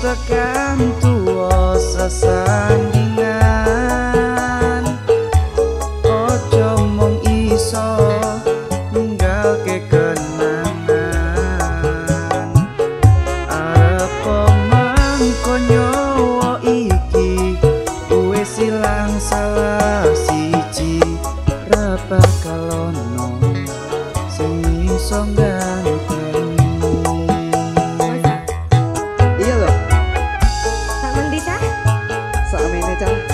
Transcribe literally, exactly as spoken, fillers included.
Tekan tuwa sesandingan, ojo mung iso ninggalke kenangan. Arep mangko nyowo iki wis ilang salah siji, ra bakal ono sing iso nganti. Sampai jumpa.